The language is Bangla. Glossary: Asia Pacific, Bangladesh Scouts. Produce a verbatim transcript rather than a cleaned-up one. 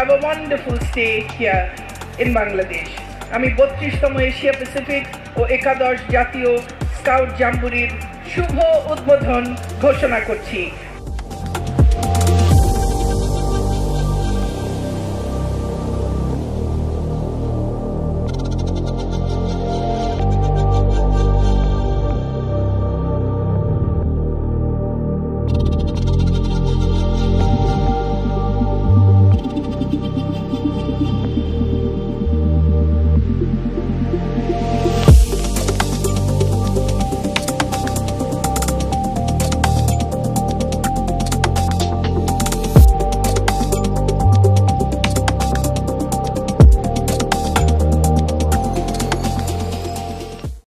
Have a wonderful stay here in Bangladesh. আমি বত্রিশতম এশিয়া প্যাসিফিক ও একাদশ জাতীয় স্কাউট জাম্বুরির শুভ উদ্বোধন ঘোষণা করছি।